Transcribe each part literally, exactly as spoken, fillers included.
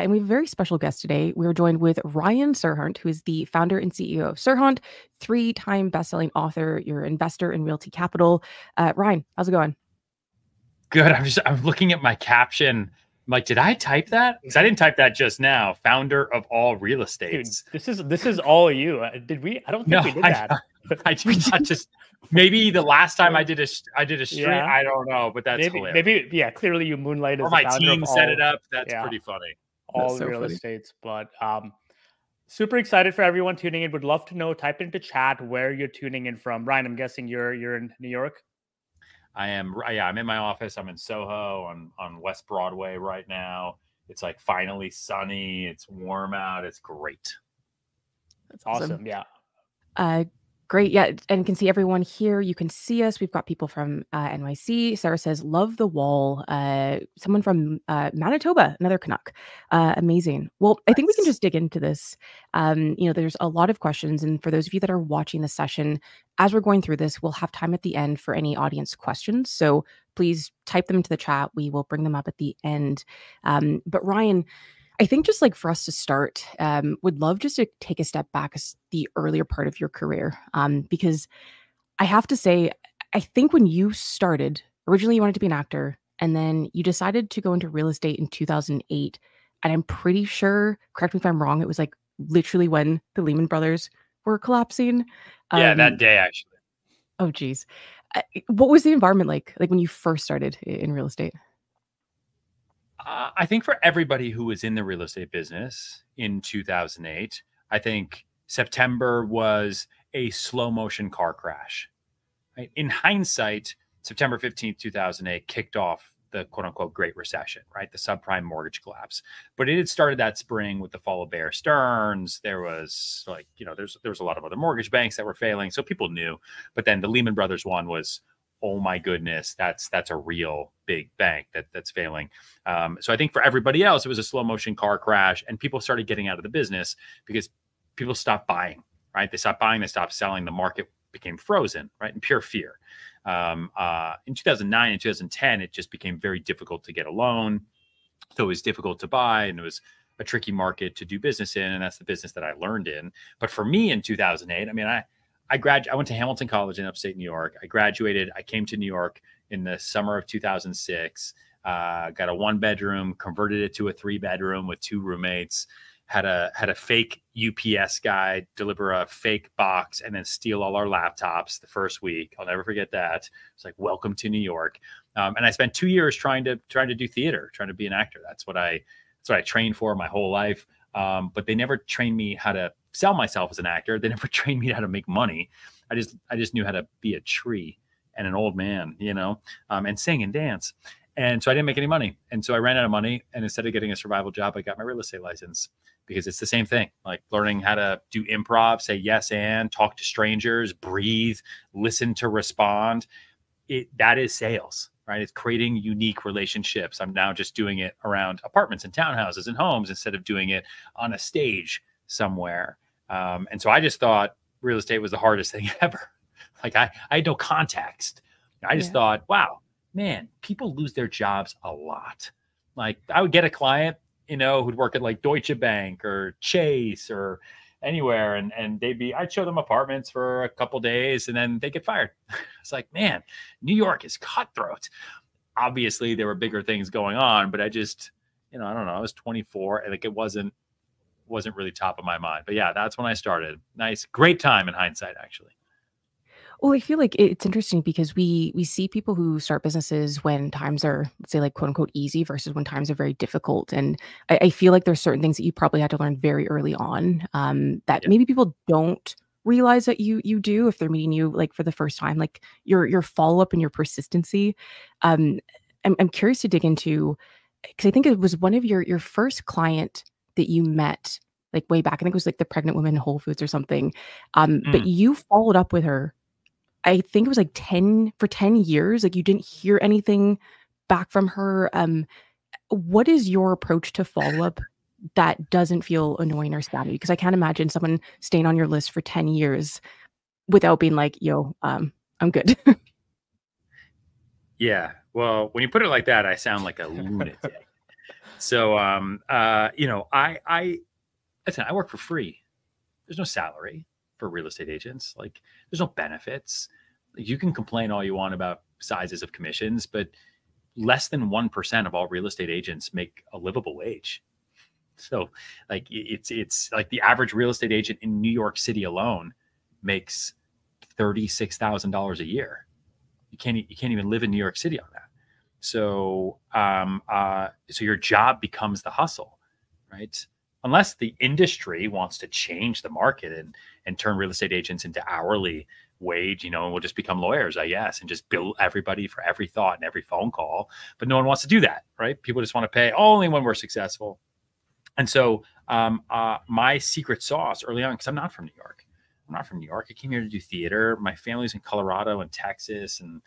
Uh, and we have a very special guest today. We're joined with Ryan Serhant, who is the founder and C E O of Serhant, three-time bestselling author, your investor in Realty Capital. Uh, Ryan, how's it going? Good. I'm just, I'm looking at my caption. I'm like, did I type that? Because I didn't type that just now. Founder of all real estates. Dude, this is this is all you. Did we? I don't think no, we did I, that. I did not just. Maybe the last time I did a I did a stream. Yeah. I don't know, but that's maybe, hilarious. Maybe yeah. Clearly, you moonlighted. Or my team set all, it up. That's yeah, pretty funny. All so real funny. estates, but um, super excited for everyone tuning in. Would love to know. Type into chat where you're tuning in from. Ryan, I'm guessing you're you're in New York. I am. Yeah, I'm in my office. I'm in Soho on, on West Broadway right now. It's like finally sunny. It's warm out. It's great. That's awesome. awesome. Yeah. Uh, great. Yeah. And you can see everyone here. You can see us. We've got people from uh, N Y C. Sarah says, love the wall. Uh, someone from uh, Manitoba, another Canuck. Uh, amazing. Well, I think we can just dig into this. Um, you know, there's a lot of questions. And for those of you that are watching the session, as we're going through this, we'll have time at the end for any audience questions. So please type them into the chat. We will bring them up at the end. Um, but Ryan, I think just like for us to start, um, would love just to take a step back as the earlier part of your career. Um, because I have to say, I think when you started, originally you wanted to be an actor, and then you decided to go into real estate in two thousand eight. And I'm pretty sure, correct me if I'm wrong, it was like literally when the Lehman Brothers were collapsing. Yeah, um, that day actually. Oh geez, what was the environment like? Like when you first started in real estate? Uh, I think for everybody who was in the real estate business in two thousand eight, I think September was a slow motion car crash. Right? In hindsight, September fifteenth, two thousand eight kicked off the quote unquote Great Recession, right? The subprime mortgage collapse. But it had started that spring with the fall of Bear Stearns. There was like, you know, there's, there was a lot of other mortgage banks that were failing. So people knew, but then the Lehman Brothers one was, oh my goodness, that's, that's a real big bank that that's failing. Um, so I think for everybody else, it was a slow motion car crash and people started getting out of the business because people stopped buying, right? They stopped buying, they stopped selling, the market became frozen, right? In pure fear. Um, uh, in two thousand nine and two thousand ten, it just became very difficult to get a loan. So it was difficult to buy and it was a tricky market to do business in. And that's the business that I learned in. But for me in two thousand eight, I mean, I, I grad, I went to Hamilton College in upstate New York. I graduated. I came to New York in the summer of two thousand six, uh, got a one bedroom, converted it to a three bedroom with two roommates, had a, had a fake U P S guy deliver a fake box and then steal all our laptops the first week. I'll never forget that. It's like, welcome to New York. Um, and I spent two years trying to, trying to do theater, trying to be an actor. That's what I, that's what I trained for my whole life. Um, but they never trained me how to sell myself as an actor. They never trained me how to make money. I just, I just knew how to be a tree and an old man, you know, um, and sing and dance. And so I didn't make any money. And so I ran out of money. And instead of getting a survival job, I got my real estate license because it's the same thing, like learning how to do improv, say yes and, talk to strangers, breathe, listen to respond. It, that is sales, right? It's creating unique relationships. I'm now just doing it around apartments and townhouses and homes instead of doing it on a stage somewhere. Um, and so I just thought real estate was the hardest thing ever. Like I, I had no context. I just yeah. thought, wow, man, people lose their jobs a lot. Like I would get a client, you know, who'd work at like Deutsche Bank or Chase or anywhere. And, and they'd be, I'd show them apartments for a couple of days and then they get fired. It's like, man, New York is cutthroat. Obviously there were bigger things going on, but I just, you know, I don't know. I was twenty-four and like, it wasn't, wasn't really top of my mind, but yeah, that's when I started. Nice. Great time in hindsight, actually. Well, I feel like it's interesting because we, we see people who start businesses when times are, let's say like quote unquote, easy versus when times are very difficult. And I, I feel like there's certain things that you probably had to learn very early on um, that yeah. maybe people don't realize that you, you do if they're meeting you like for the first time, like your, your follow-up and your persistency. Um, I'm, I'm curious to dig into, because I think it was one of your, your first client that you met like way back. I think it was like the pregnant woman in Whole Foods or something. Um, mm. But you followed up with her. I think it was like ten for ten years. Like you didn't hear anything back from her. Um, what is your approach to follow up that doesn't feel annoying or snappy? Because I can't imagine someone staying on your list for ten years without being like, yo, um, I'm good. Yeah. Well, when you put it like that, I sound like a lunatic. So, um, uh, you know, I, I, listen, I work for free. There's no salary for real estate agents. Like, there's no benefits. You can complain all you want about sizes of commissions, but less than one percent of all real estate agents make a livable wage. So like, it's, it's like the average real estate agent in New York City alone makes thirty-six thousand dollars a year. You can't, you can't even live in New York City on that. So, um, uh, so your job becomes the hustle, right? Unless the industry wants to change the market and, and turn real estate agents into hourly wage, you know, and we'll just become lawyers, I guess, and just bill everybody for every thought and every phone call. But no one wants to do that, right? People just want to pay only when we're successful. And so um, uh, my secret sauce early on, because I'm not from New York. I'm not from New York. I came here to do theater. My family's in Colorado and Texas. And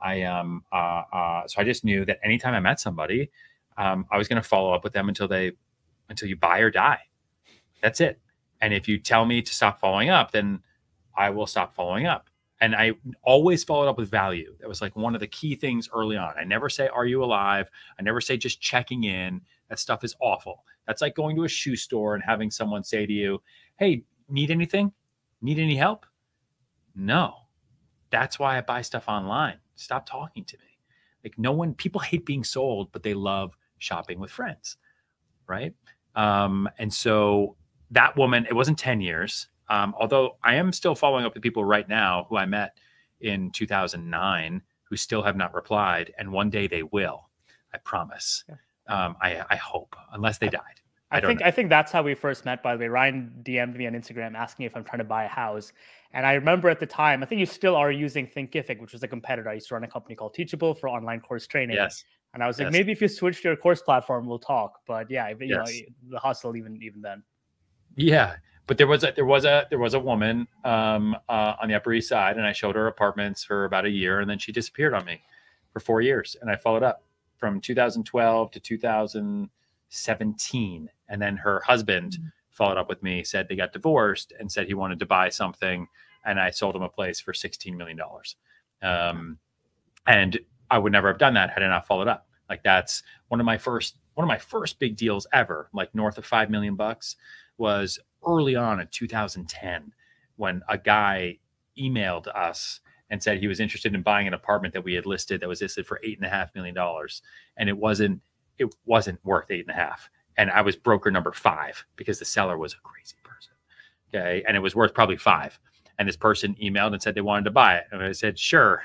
I um, uh, uh, so I just knew that anytime I met somebody, um, I was going to follow up with them until they, until you buy or die. That's it. And if you tell me to stop following up, then I will stop following up. And I always followed up with value. That was like one of the key things early on. I never say, are you alive? I never say just checking in. That stuff is awful. That's like going to a shoe store and having someone say to you, hey, need anything? Need any help? No. That's why I buy stuff online. Stop talking to me. Like, no one, people hate being sold, but they love shopping with friends. Right. Um, and so that woman, it wasn't ten years. Um, although I am still following up with people right now who I met in two thousand nine, who still have not replied. And one day they will, I promise. Um, I, I hope, unless they died. I, I don't think know. I think that's how we first met, by the way. Ryan D M'd me on Instagram asking if I'm trying to buy a house. And I remember at the time, I think you still are using Thinkific, which was a competitor. I used to run a company called Teachable for online course training. Yes. And I was like, yes. Maybe if you switch to your course platform, we'll talk. But yeah, you yes. know, the hustle even even then. Yeah, but there was a there was a there was a woman um, uh, on the Upper East Side, and I showed her apartments for about a year, and then she disappeared on me for four years, and I followed up from two thousand twelve to two thousand seventeen, and then her husband mm-hmm. followed up with me, said they got divorced, and said he wanted to buy something, and I sold him a place for sixteen million dollars, um, and I would never have done that had I not followed up. Like, that's one of my first, one of my first big deals ever, like north of five million bucks, was early on in two thousand ten, when a guy emailed us and said he was interested in buying an apartment that we had listed that was listed for eight and a half million dollars. And it wasn't, it wasn't worth eight and a half. And I was broker number five because the seller was a crazy person. Okay. And it was worth probably five. And this person emailed and said they wanted to buy it. And I said, sure,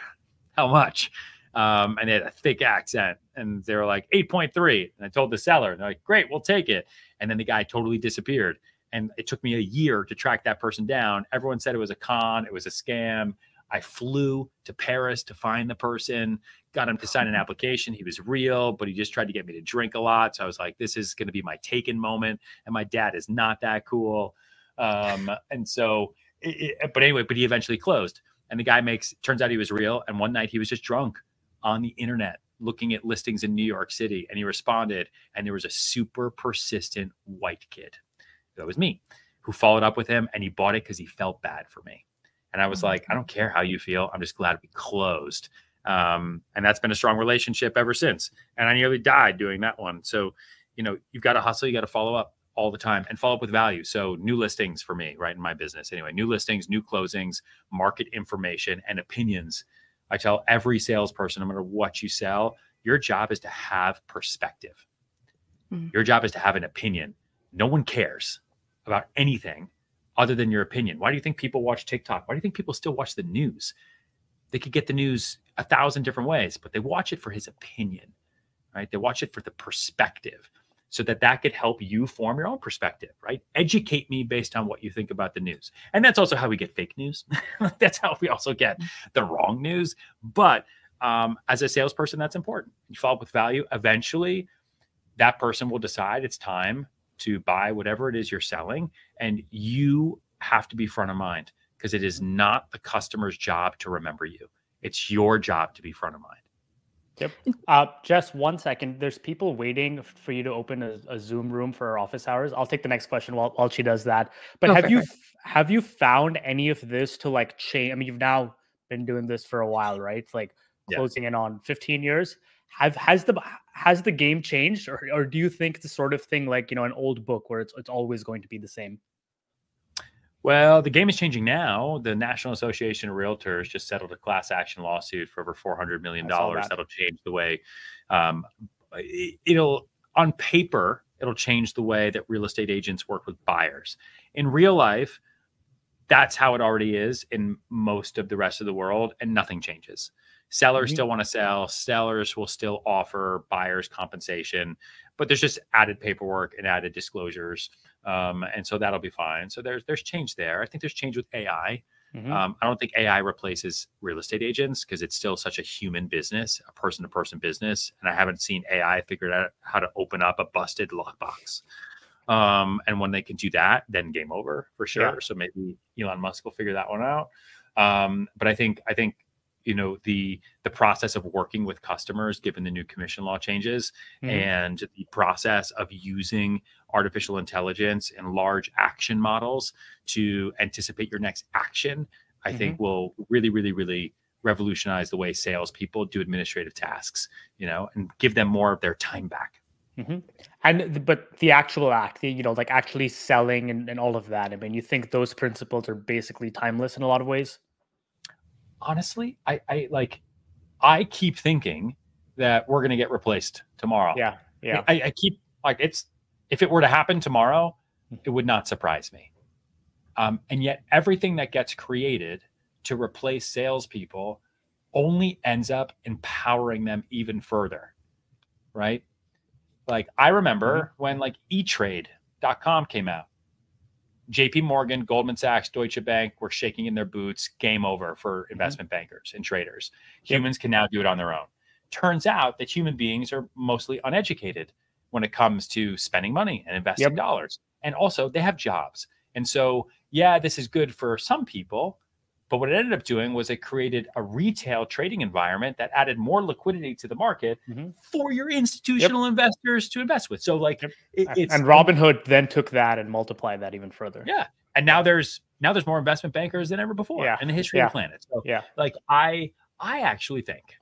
how much? Um, and they had a thick accent, and they were like eight point three. And I told the seller, and they're like, great, we'll take it. And then the guy totally disappeared. And it took me a year to track that person down. Everyone said it was a con. It was a scam. I flew to Paris to find the person, got him to sign an application. He was real, but he just tried to get me to drink a lot. So I was like, this is going to be my Taken moment. And my dad is not that cool. Um, and so, it, it, but anyway, but he eventually closed, and the guy makes, turns out he was real. And one night he was just drunk on the internet looking at listings in New York City, and he responded, and there was a super persistent white kid, that was me, who followed up with him, and he bought it because he felt bad for me. And I was mm-hmm. like, I don't care how you feel, I'm just glad we closed. Um, and that's been a strong relationship ever since. And I nearly died doing that one. So, you know, you've got to hustle, you got to follow up all the time, and follow up with value. So new listings for me, right, in my business anyway, new listings, new closings, market information, and opinions. I tell every salesperson, no matter what you sell, your job is to have perspective. Mm-hmm. Your job is to have an opinion. No one cares about anything other than your opinion. Why do you think people watch TikTok? Why do you think people still watch the news? They could get the news a thousand different ways, but they watch it for his opinion, right? They watch it for the perspective, so that that could help you form your own perspective, right? Educate me based on what you think about the news. And that's also how we get fake news. That's how we also get the wrong news. But um, as a salesperson, that's important. You follow up with value. Eventually, that person will decide it's time to buy whatever it is you're selling. And you have to be front of mind, because it is not the customer's job to remember you. It's your job to be front of mind. Yep. Uh, just one second. There's people waiting for you to open a, a Zoom room for our office hours. I'll take the next question while, while she does that. But no, have fair, you fair. have you found any of this to like change? I mean, you've now been doing this for a while, right? It's like closing yeah. in on fifteen years. have has the has the game changed, or or do you think the sort of thing like, you know, an old book where it's it's always going to be the same? Well, the game is changing now. The National Association of Realtors just settled a class action lawsuit for over four hundred million dollars. That'll change the way um, it'll on paper, it'll change the way that real estate agents work with buyers. In real life, that's how it already is in most of the rest of the world, and nothing changes. Sellers mm-hmm. still want to sell. Sellers will still offer buyers compensation, but there's just added paperwork and added disclosures. Um, and so that'll be fine. So there's there's change there. I think there's change with A I. Mm-hmm. Um, I don't think A I replaces real estate agents because it's still such a human business, a person-to-person business. And I haven't seen A I figured out how to open up a busted lockbox. Um, and when they can do that, then game over for sure. Yeah. So maybe Elon Musk will figure that one out. Um, but I think I think. you know, the, the process of working with customers, given the new commission law changes mm. and the process of using artificial intelligence and large action models to anticipate your next action, I mm-hmm. think will really, really, really revolutionize the way salespeople do administrative tasks, you know, and give them more of their time back. Mm-hmm. And, but the actual act, the, you know, like actually selling and, and all of that. I mean, you think those principles are basically timeless in a lot of ways? Honestly, I, I like, I keep thinking that we're going to get replaced tomorrow. Yeah. Yeah. I, I keep like, it's, if it were to happen tomorrow, it would not surprise me. Um, and yet everything that gets created to replace salespeople only ends up empowering them even further. Right. Like I remember mm-hmm. when like e trade dot com came out. J P Morgan, Goldman Sachs, Deutsche Bank were shaking in their boots. Game over for investment mm-hmm. bankers and traders. Humans yep. can now do it on their own. Turns out that human beings are mostly uneducated when it comes to spending money and investing yep. dollars. And also they have jobs. And so, yeah, this is good for some people, but what it ended up doing was it created a retail trading environment that added more liquidity to the market mm-hmm. for your institutional yep. investors to invest with. So like yep. it, it's, and Robinhood then took that and multiplied that even further. Yeah. And now there's, now there's more investment bankers than ever before yeah. in the history yeah. of the planet. So yeah. like I, I actually think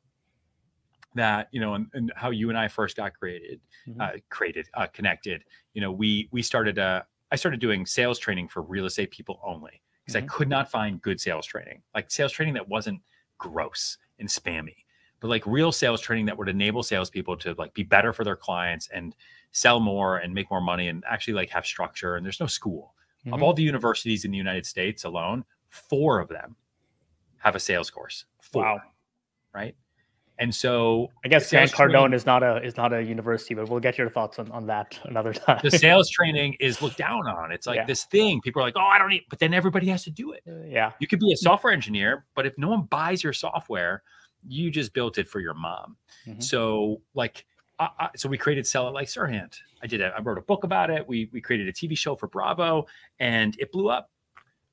that, you know, and, and how you and I first got created, mm-hmm. uh, created, uh, connected, you know, we, we started, uh, I started doing sales training for real estate people only. Because mm-hmm. I could not find good sales training, like sales training that wasn't gross and spammy, but like real sales training that would enable salespeople to like be better for their clients and sell more and make more money and actually like have structure. And there's no school. Mm-hmm. Of all the universities in the United States alone, four of them have a sales course. Four, wow. Right. And so I guess Cardone is not a, is not a university, but we'll get your thoughts on, on that another time. The sales training is looked down on. It's like yeah. this thing. People are like, oh, I don't need, but then everybody has to do it. Uh, yeah. You could be a software engineer, but if no one buys your software, you just built it for your mom. Mm-hmm. So like, I, I, so we created Sell It Like Serhant. I did it. I wrote a book about it. We, we created a T V show for Bravo and it blew up,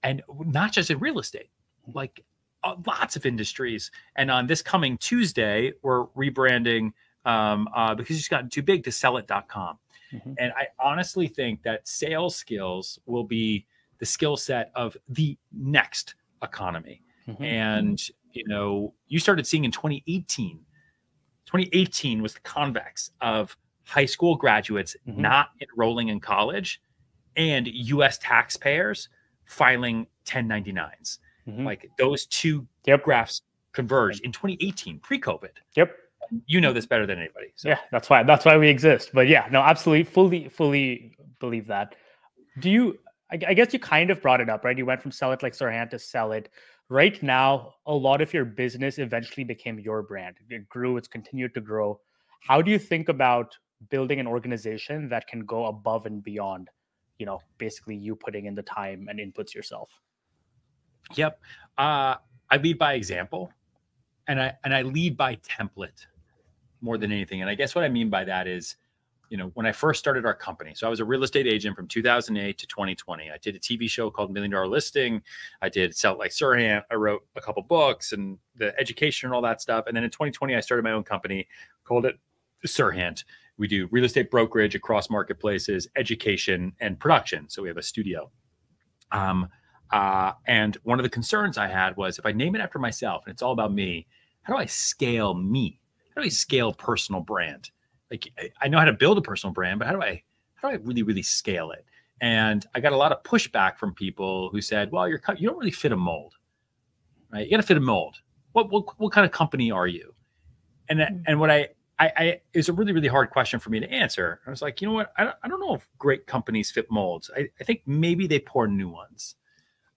and not just in real estate, like Uh, lots of industries. And on this coming Tuesday, we're rebranding um, uh, because it's gotten too big to sell it dot com. Mm-hmm. And I honestly think that sales skills will be the skill set of the next economy. Mm-hmm. And, you know, you started seeing in twenty eighteen, twenty eighteen was the convex of high school graduates mm-hmm. not enrolling in college and U S taxpayers filing ten ninety-nines. Like those two yep. graphs converged in twenty eighteen, pre-COVID. Yep. You know this better than anybody. So. Yeah, that's why that's why we exist. But yeah, no, absolutely, fully, fully believe that. Do you? I, I guess you kind of brought it up, right? You went from Sell It Like Serhant to Sell It. Right now, a lot of your business eventually became your brand. It grew. It's continued to grow. How do you think about building an organization that can go above and beyond? You know, basically, you putting in the time and inputs yourself. Yep. Uh, I lead by example, and I, and I lead by template more than anything. And I guess what I mean by that is, you know, when I first started our company, so I was a real estate agent from two thousand eight to twenty twenty. I did a T V show called Million Dollar Listing. I did Sell It Like Serhant. I wrote a couple books and the education and all that stuff. And then in twenty twenty, I started my own company, called it Serhant. We do real estate brokerage across marketplaces, education, and production. So we have a studio. Um, Uh, and one of the concerns I had was, if I name it after myself and it's all about me, how do I scale me? How how do I scale personal brand? Like I know how to build a personal brand, but how do I, how do I really, really scale it? And I got a lot of pushback from people who said, well, you're, you don't really fit a mold, right? You got to fit a mold. What, what, what kind of company are you? And, and what I, I, I is a really, really hard question for me to answer. I was like, you know what? I don't, I don't know if great companies fit molds. I, I think maybe they pour new ones.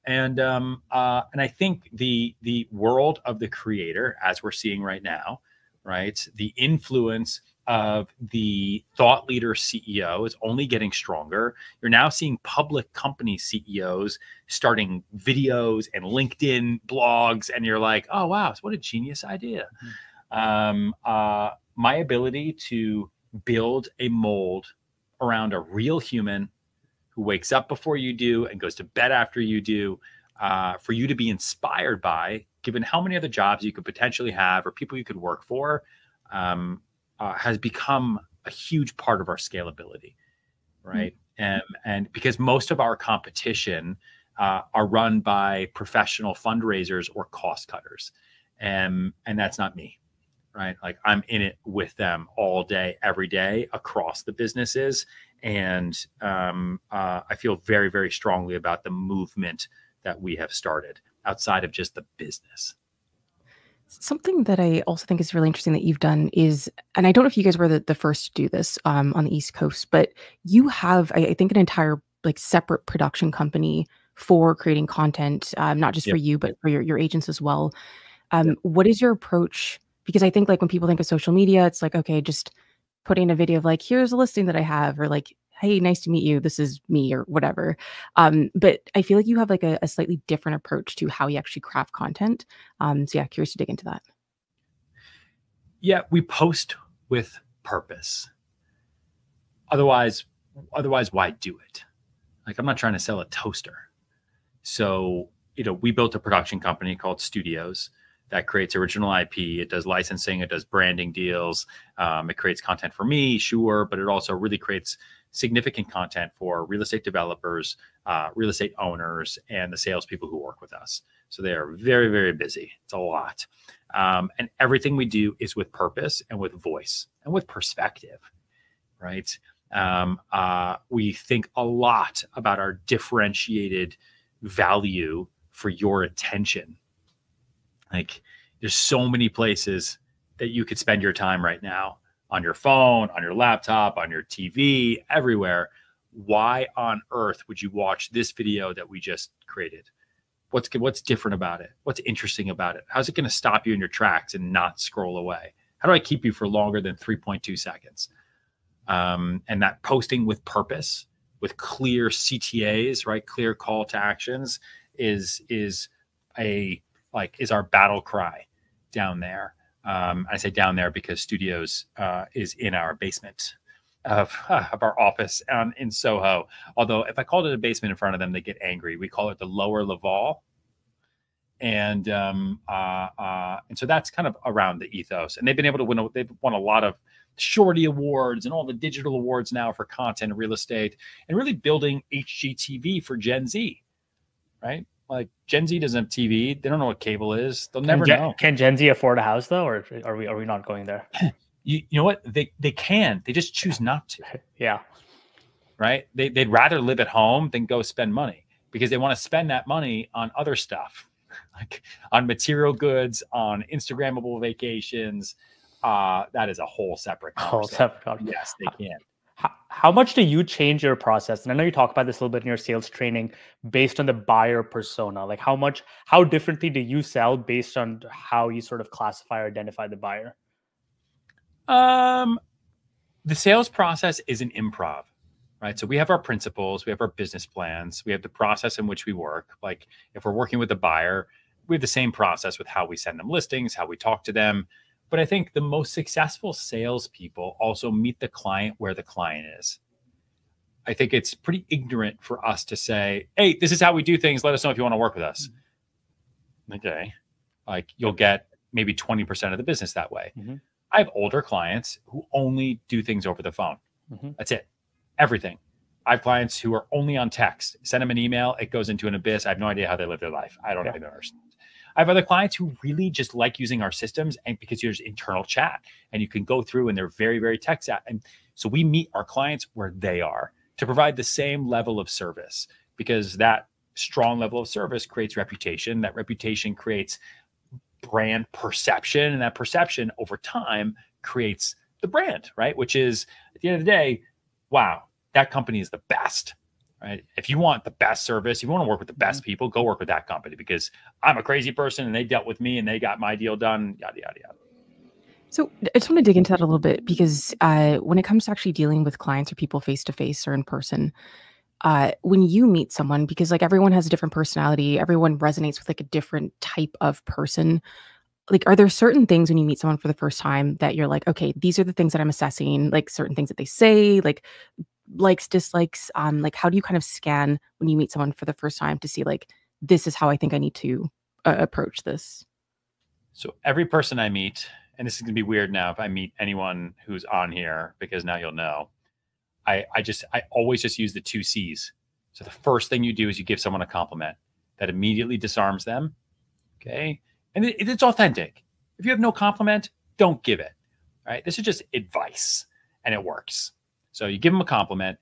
And, um, uh, and I think the, the world of the creator, as we're seeing right now, right? The influence of the thought leader C E O is only getting stronger. You're now seeing public company C E Os starting videos and LinkedIn blogs. And you're like, oh, wow, what a genius idea. Mm-hmm. um, uh, my ability to build a mold around a real human who wakes up before you do and goes to bed after you do, uh, for you to be inspired by, given how many other jobs you could potentially have or people you could work for, um, Uh, has become a huge part of our scalability, right? Mm-hmm. And, and because most of our competition uh, are run by professional fundraisers or cost cutters. And, and that's not me, right? Like I'm in it with them all day, every day across the businesses. And um, uh, I feel very, very strongly about the movement that we have started outside of just the business. Something that I also think is really interesting that you've done is, and I don't know if you guys were the, the first to do this um, on the East Coast, but you have, I, I think, an entire like separate production company for creating content, um, not just yep. for you, but for your, your agents as well. Um, yep. What is your approach? Because I think like when people think of social media, it's like, okay, just put in a video of like, here's a listing that I have, or like, hey, nice to meet you, this is me, or whatever. Um, but I feel like you have like a, a slightly different approach to how you actually craft content. Um, so yeah, curious to dig into that. Yeah, we post with purpose. Otherwise, otherwise, why do it? Like I'm not trying to sell a toaster. So, you know, we built a production company called Studios that creates original I P. It does licensing, it does branding deals. Um, it creates content for me, sure, but it also really creates significant content for real estate developers, uh, real estate owners, and the salespeople who work with us. So they are very, very busy. It's a lot. Um, and everything we do is with purpose and with voice and with perspective, right? Um, uh, we think a lot about our differentiated value for your attention. Like there's so many places that you could spend your time right now, on your phone, on your laptop, on your T V, everywhere. Why on earth would you watch this video that we just created? What's, what's different about it? What's interesting about it? How's it going to stop you in your tracks and not scroll away? How do I keep you for longer than three point two seconds? Um, and that posting with purpose, with clear C T As, right? Clear call to actions is, is a, like, is our battle cry down there. Um, I say down there because Studios uh, is in our basement of, uh, of our office um, in Soho. Although if I called it a basement in front of them, they get angry. We call it the Lower Laval. And um, uh, uh, and so that's kind of around the ethos. And they've been able to win. A, they've won a lot of Shorty awards and all the digital awards now for content and real estate and really building H G T V for Gen Z, right? Like Gen Z doesn't have T V. They don't know what cable is. They'll never can Gen, know. Can Gen Z afford a house though? Or are we, are we not going there? You, you know what? They, they can, they just choose not to. Yeah. Right. They, they'd rather live at home than go spend money because they want to spend that money on other stuff, like on material goods, on Instagrammable vacations. Uh, that is a whole separate conversation. Whole separate. Yes, they can. How much do you change your process? And I know you talk about this a little bit in your sales training based on the buyer persona. Like how much, how differently do you sell based on how you sort of classify or identify the buyer? Um, the sales process is an improv, right? So we have our principles, we have our business plans, we have the process in which we work. Like if we're working with a buyer, we have the same process with how we send them listings, how we talk to them. But I think the most successful salespeople also meet the client where the client is. I think it's pretty ignorant for us to say, hey, this is how we do things. Let us know if you want to work with us. Mm-hmm. Okay. Like you'll get maybe twenty percent of the business that way. Mm-hmm. I have older clients who only do things over the phone. Mm-hmm. That's it. Everything. I have clients who are only on text. Send them an email. It goes into an abyss. I have no idea how they live their life. I don't yeah. even understand. I have other clients who really just like using our systems, and because there's internal chat and you can go through and they're very, very tech savvy. And so we meet our clients where they are to provide the same level of service, because that strong level of service creates reputation. That reputation creates brand perception, and that perception over time creates the brand, right? Which is, at the end of the day, wow, that company is the best, right? If you want the best service, if you want to work with the best people, go work with that company, because I'm a crazy person and they dealt with me and they got my deal done, yada, yada, yada. So I just want to dig into that a little bit, because uh, when it comes to actually dealing with clients or people face-to-face or in person, Uh, when you meet someone, because like everyone has a different personality, everyone resonates with like a different type of person. Like, are there certain things when you meet someone for the first time that you're like, okay, these are the things that I'm assessing, like certain things that they say, like likes, dislikes, um, like how do you kind of scan when you meet someone for the first time to see like, this is how I think I need to uh, approach this? So every person I meet, and this is gonna be weird now if I meet anyone who's on here, because now you'll know, I, I just, I always just use the two C's. So the first thing you do is you give someone a compliment that immediately disarms them. Okay. And it, it's authentic. If you have no compliment, don't give it. All right. This is just advice and it works. So you give them a compliment,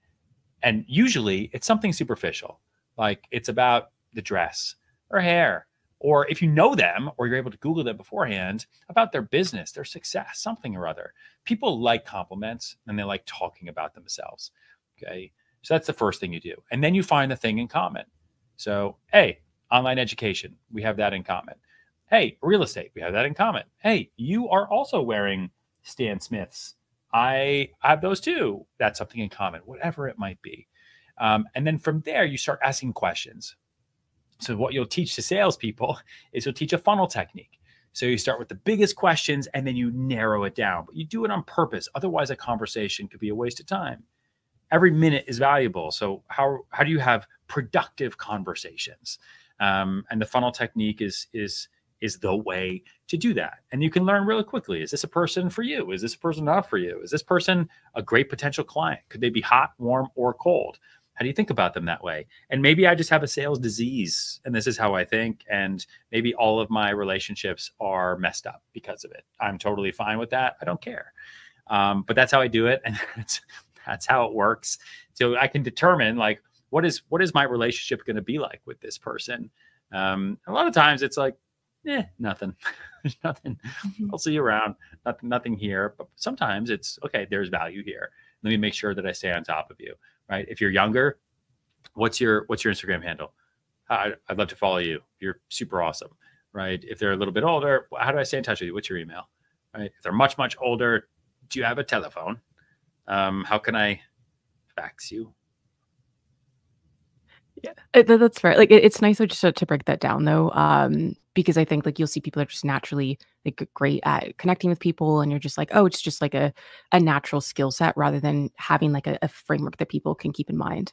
and usually it's something superficial. Like it's about the dress or hair, or if you know them or you're able to Google them beforehand, about their business, their success, something or other. People like compliments and they like talking about themselves, okay? So that's the first thing you do. And then you find the thing in common. So, hey, online education, we have that in common. Hey, real estate, we have that in common. Hey, you are also wearing Stan Smiths. I have those too. That's something in common, whatever it might be. Um, and then from there, you start asking questions. So what you'll teach to salespeople is you'll teach a funnel technique. So you start with the biggest questions and then you narrow it down, but you do it on purpose. Otherwise a conversation could be a waste of time. Every minute is valuable. So how, how do you have productive conversations? Um, and the funnel technique is, is, is the way to do that. And you can learn really quickly. Is this a person for you? Is this a person not for you? Is this person a great potential client? Could they be hot, warm, or cold? How do you think about them that way? And maybe I just have a sales disease and this is how I think. And maybe all of my relationships are messed up because of it. I'm totally fine with that. I don't care. Um, but that's how I do it. And that's, that's how it works. So I can determine like, what is, what is my relationship going to be like with this person? Um, a lot of times it's like, eh, nothing, there's nothing. I'll see you around. Nothing, nothing here. But sometimes it's okay. There's value here. Let me make sure that I stay on top of you. Right? If you're younger, what's your, what's your Instagram handle? I'd, I'd love to follow you. You're super awesome, right? If they're a little bit older, how do I stay in touch with you? What's your email, right? If they're much, much older, do you have a telephone? Um, how can I fax you? Yeah, it, that's fair. Like, it, it's nice just to, to break that down though. Um, because I think like you'll see people that are just naturally like great at connecting with people, and you're just like, oh, it's just like a, a natural skill set rather than having like a, a framework that people can keep in mind.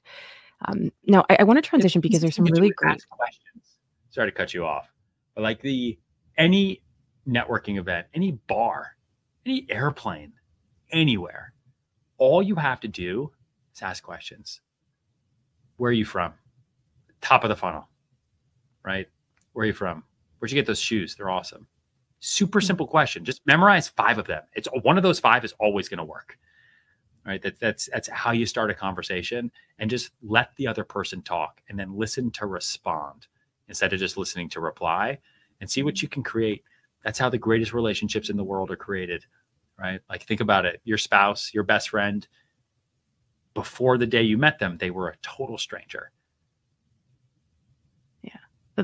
Um, now I, I want to transition because there's some really great questions. Sorry to cut you off, but like the, any networking event, any bar, any airplane, anywhere, all you have to do is ask questions. Where are you from? Top of the funnel, right? Where are you from? Where'd you get those shoes? They're awesome. Super simple question. Just memorize five of them. It's one of those five is always going to work. All right. That, that's, that's how you start a conversation, and just let the other person talk and then listen to respond instead of just listening to reply, and see what you can create. That's how the greatest relationships in the world are created, right? Like think about it, your spouse, your best friend, before the day you met them, they were a total stranger.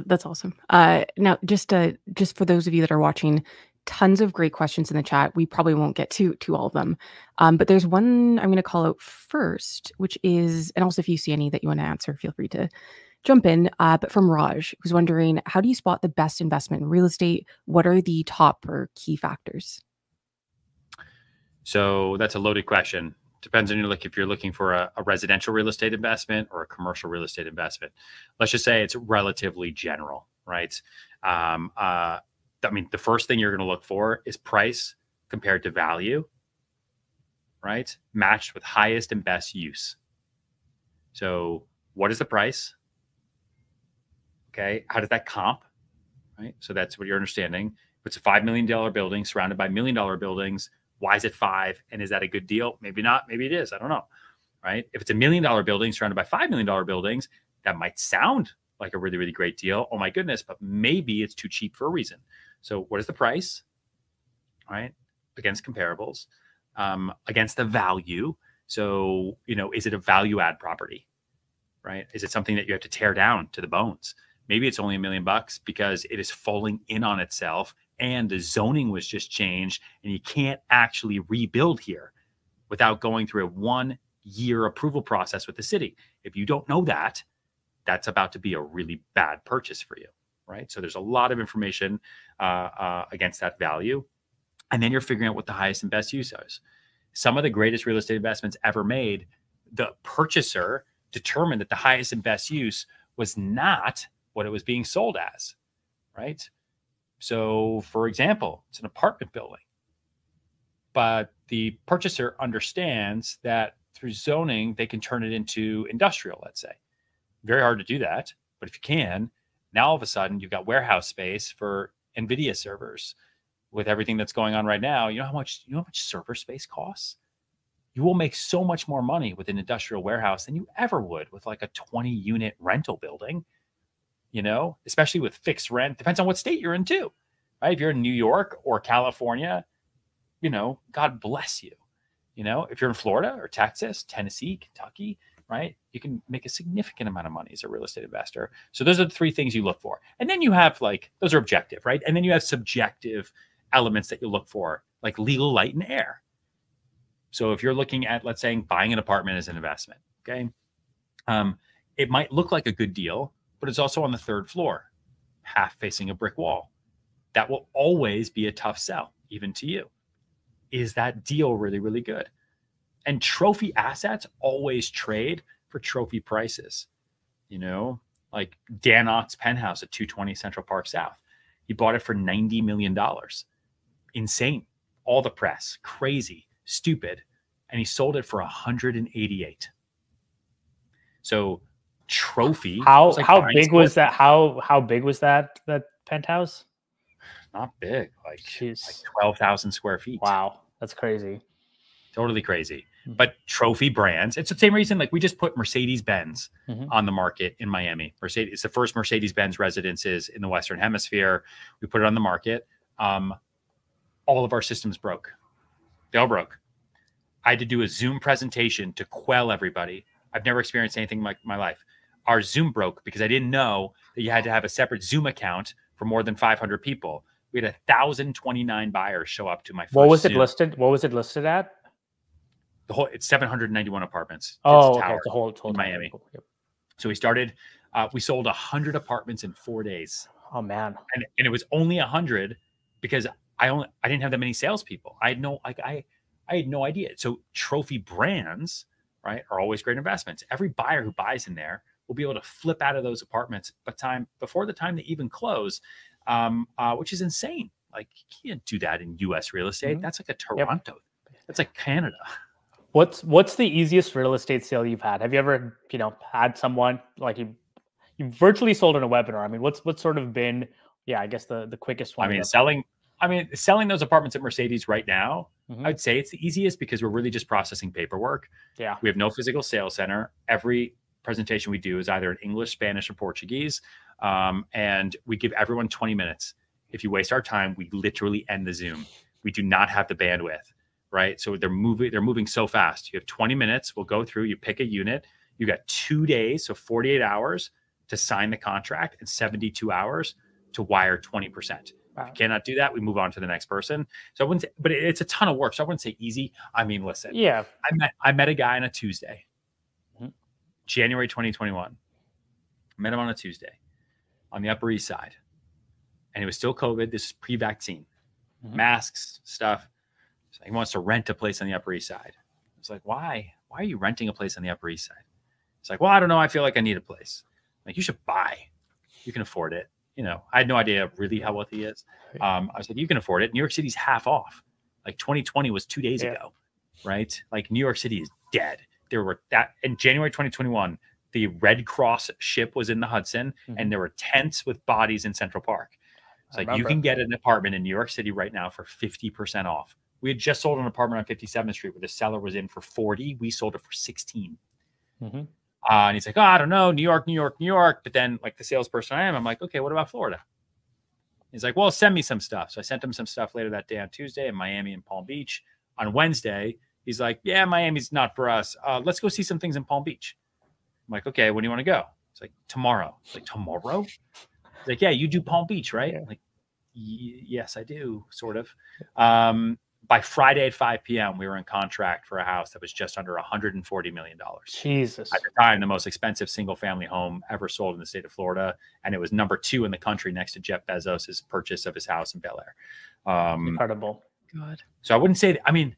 That's awesome. Uh, now, just uh, just for those of you that are watching, tons of great questions in the chat. We probably won't get to to all of them, um, but there's one I'm going to call out first, which is, and also if you see any that you want to answer, feel free to jump in. Uh, but from Raj, who's wondering, how do you spot the best investment in real estate? What are the top or key factors? So that's a loaded question. Depends on your look, if you're looking for a, a residential real estate investment or a commercial real estate investment. Let's just say it's relatively general, right? Um, uh, I mean, the first thing you're going to look for is price compared to value, right? Matched with highest and best use. So what is the price? Okay. How does that comp? right? So that's what you're understanding. It's a five million dollar building surrounded by million dollar buildings. Why is it five? And is that a good deal? Maybe not. Maybe it is. I don't know, right? If it's a million dollar building surrounded by five million dollar buildings, that might sound like a really, really great deal. Oh my goodness, but maybe it's too cheap for a reason. So what is the price, right? Against comparables, um, against the value. So, you know, is it a value add property, right? Is it something that you have to tear down to the bones? Maybe it's only a million bucks because it is falling in on itself and the zoning was just changed and you can't actually rebuild here without going through a one year approval process with the city. If you don't know that, that's about to be a really bad purchase for you, right? So there's a lot of information uh, uh, against that value. And then you're figuring out what the highest and best use is. Some of the greatest real estate investments ever made, the purchaser determined that the highest and best use was not what it was being sold as, right? So for example, it's an apartment building, but the purchaser understands that through zoning, they can turn it into industrial, let's say. Very hard to do that, but if you can, now all of a sudden you've got warehouse space for NVIDIA servers. With everything that's going on right now, you know how much you know how much server space costs? You will make so much more money with an industrial warehouse than you ever would with like a twenty unit rental building, you know, especially with fixed rent. Depends on what state you're in too, right? If you're in New York or California, you know, God bless you. You know, if you're in Florida or Texas, Tennessee, Kentucky, right? You can make a significant amount of money as a real estate investor. So those are the three things you look for. And then you have like, those are objective, right? And then you have subjective elements that you look for, like legal, light, and air. So if you're looking at, let's say, buying an apartment as an investment, okay, um, it might look like a good deal, but it's also on the third floor, half facing a brick wall. That will always be a tough sell, even to you. Is that deal really, really good? And trophy assets always trade for trophy prices. You know, like Dan Ock's penthouse at two twenty Central Park South. He bought it for ninety million dollars. Insane. All the press, crazy, stupid. And he sold it for one hundred eighty-eight. So trophy. How like how big was that? How how big was that that penthouse? Not big, like, Jeez. like twelve thousand square feet. Wow, that's crazy. Totally crazy. But trophy brands. It's the same reason, like we just put Mercedes Benz mm-hmm. on the market in Miami. Mercedes, it's the first Mercedes Benz residences in the Western Hemisphere. We put it on the market. Um, all of our systems broke. They all broke. I had to do a Zoom presentation to quell everybody. I've never experienced anything like my, my life. Our Zoom broke because I didn't know that you had to have a separate Zoom account for more than five hundred people. We had one thousand twenty-nine buyers show up to my first What was Zoom. it listed? What was it listed at? The whole, it's seven hundred ninety-one apartments. Oh, okay. It's a whole, whole in Miami. Tower. Yep. So we started, uh, we sold one hundred apartments in four days. Oh, man. And, and it was only one hundred because I only I didn't have that many salespeople. I had no, like, I, I had no idea. So trophy brands, right, are always great investments. Every buyer who buys in there will be able to flip out of those apartments by time, before the time they even close, um, uh, which is insane. Like, you can't do that in U S real estate. Mm-hmm. That's like a Toronto. Yep. That's like Canada. What's what's the easiest real estate sale you've had? Have you ever, you know, had someone like you you virtually sold in a webinar? I mean, what's what's sort of been, yeah, I guess the, the quickest one. I mean, selling I mean, selling those apartments at Mercedes right now, mm-hmm. I'd say it's the easiest because we're really just processing paperwork. Yeah. We have no physical sales center. Every presentation we do is either in English, Spanish, or Portuguese. Um, and we give everyone twenty minutes. If you waste our time, we literally end the Zoom. We do not have the bandwidth. Right. So they're moving, they're moving so fast. You have twenty minutes. We'll go through, you pick a unit. You got two days. So forty-eight hours to sign the contract and seventy-two hours to wire twenty percent. Wow. If you cannot do that, we move on to the next person. So I wouldn't say, but it's a ton of work. So I wouldn't say easy. I mean, listen, yeah, I met, I met a guy on a Tuesday, mm-hmm. January twenty twenty-one. I met him on a Tuesday on the Upper East Side. And it was still COVID. This is pre-vaccine, mm-hmm. masks, stuff. He wants to rent a place on the Upper East Side. It's like, why? Why are you renting a place on the Upper East Side? It's like, well, I don't know. I feel like I need a place. I'm like, you should buy. You can afford it. You know, I had no idea really how wealthy he is. Um, I was like, you can afford it. New York City's half off. Like twenty twenty was two days yeah. ago, right? Like New York City is dead. There were that in January twenty twenty-one, the Red Cross ship was in the Hudson, mm-hmm. and there were tents with bodies in Central Park. It's like, you can get an apartment in New York City right now for fifty percent off. We had just sold an apartment on fifty-seventh street where the seller was in for forty. We sold it for sixteen. Mm-hmm. uh, and he's like, oh, I don't know, New York, New York, New York. But then, like the salesperson I am, I'm like, okay, what about Florida? He's like, well, send me some stuff. So I sent him some stuff later that day on Tuesday in Miami and Palm Beach. On Wednesday, he's like, yeah, Miami's not for us. Uh, let's go see some things in Palm Beach. I'm like, okay, when do you want to go? It's like, tomorrow. It's like, tomorrow? It's like, yeah, you do Palm Beach, right? Yeah. Like, yes, I do, sort of. Um, by Friday at five p m, we were in contract for a house that was just under one hundred forty million dollars. Jesus. At the time, the most expensive single-family home ever sold in the state of Florida, and it was number two in the country next to Jeff Bezos' purchase of his house in Bel Air. Um, Incredible. Good. So I wouldn't say that, I mean,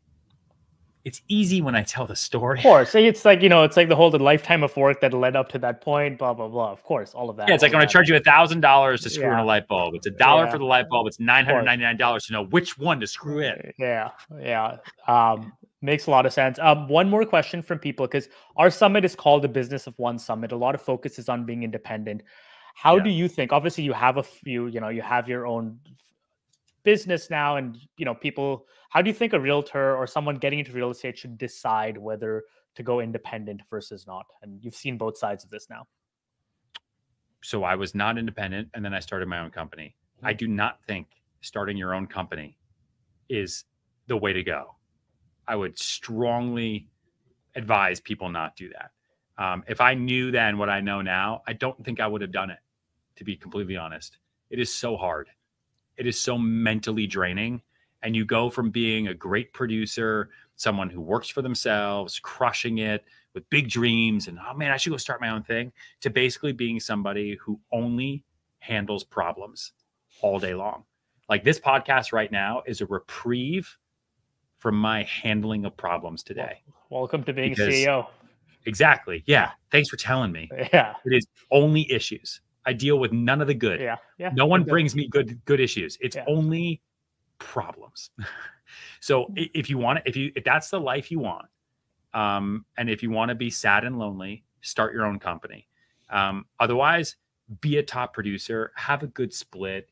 it's easy when I tell the story. Of course. It's like, you know, it's like the whole the lifetime of work that led up to that point, blah, blah, blah. Of course, all of that. Yeah, it's like I'm going to charge you one thousand dollars to screw yeah. in a light bulb. It's a dollar yeah. for the light bulb. It's nine hundred ninety-nine dollars to know which one to screw in. Yeah, yeah. Um, makes a lot of sense. Um, one more question from people, because our summit is called the Business of One Summit. A lot of focus is on being independent. How yeah. do you think, obviously you have a few, you know, you have your own business now, and you know, people, how do you think a realtor or someone getting into real estate should decide whether to go independent versus not? And you've seen both sides of this now. So I was not independent, and then I started my own company. Mm-hmm. I do not think starting your own company is the way to go. I would strongly advise people not do that. Um, if I knew then what I know now, I don't think I would have done it, to be completely honest. It is so hard. It is so mentally draining. And you go from being a great producer, someone who works for themselves, crushing it with big dreams and, oh man, I should go start my own thing, to basically being somebody who only handles problems all day long. Like this podcast right now is a reprieve from my handling of problems today. Welcome to being because, C E O. Exactly. Yeah. Thanks for telling me. Yeah. It is only issues. I deal with none of the good. Yeah, yeah, no one brings me good good issues. It's yeah. only problems. So if you want, if you if that's the life you want, um, and if you want to be sad and lonely, start your own company. Um, otherwise, be a top producer, have a good split,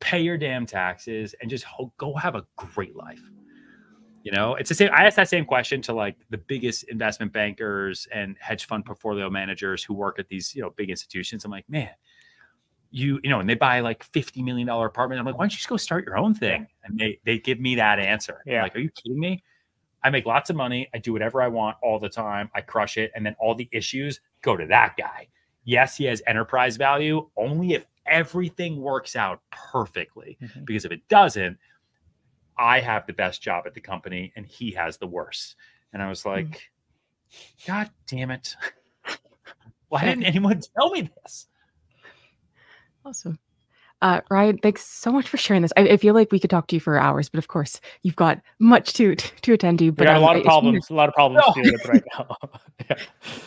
pay your damn taxes, and just ho go have a great life. You know, it's the same. I asked that same question to like the biggest investment bankers and hedge fund portfolio managers who work at these, you know, big institutions. I'm like, man. You, you know, and they buy like fifty million dollar apartment. I'm like, why don't you just go start your own thing? And they, they give me that answer. Yeah. I'm like, are you kidding me? I make lots of money. I do whatever I want all the time. I crush it. And then all the issues go to that guy. Yes, he has enterprise value only if everything works out perfectly, mm-hmm. because if it doesn't, I have the best job at the company and he has the worst. And I was like, mm-hmm. God damn it. Why didn't anyone tell me this? Awesome. Uh, Ryan, thanks so much for sharing this. I, I feel like we could talk to you for hours, but of course you've got much to to attend to. But we got um, a lot of problems, a lot of problems to deal with right now. Yeah.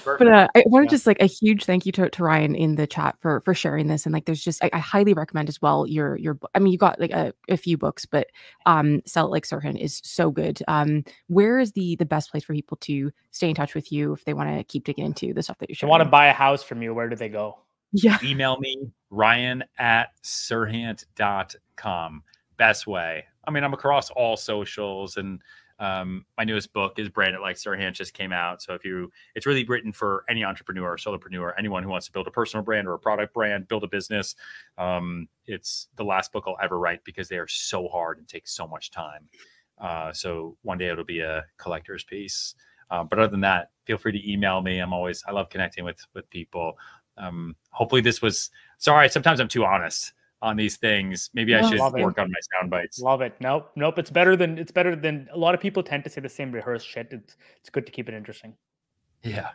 But uh, I want to yeah. just like a huge thank you to, to Ryan in the chat for for sharing this. And like, there's just, I, I highly recommend as well your, your I mean, you got like a, a few books, but um, Sell It Like Serhant is so good. Um, where is the the best place for people to stay in touch with you if they want to keep digging into the stuff that you're sharing? They want to buy a house from you, where do they go? Yeah. Email me, Ryan at Serhant dot com. Best way. I mean, I'm across all socials, and um, my newest book is Brand It Like Serhant, just came out. So if you, it's really written for any entrepreneur, solopreneur, anyone who wants to build a personal brand or a product brand, build a business. Um, it's the last book I'll ever write because they are so hard and take so much time. Uh, so one day it'll be a collector's piece. Uh, but other than that, feel free to email me. I'm always, I love connecting with, with people. Um, hopefully this was, sorry, sometimes I'm too honest on these things. Maybe I should work on my sound bites. Love it. Nope. Nope. It's better than, it's better than a lot of people tend to say the same rehearsed shit. It's, it's good to keep it interesting. Yeah.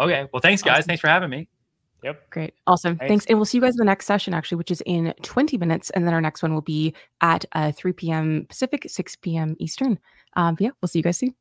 Okay. Well, thanks guys. Awesome. Thanks for having me. Yep. Great. Awesome. Thanks. Thanks. And we'll see you guys in the next session actually, which is in twenty minutes. And then our next one will be at uh, three p m Pacific, six p m Eastern. Um, yeah, we'll see you guys soon.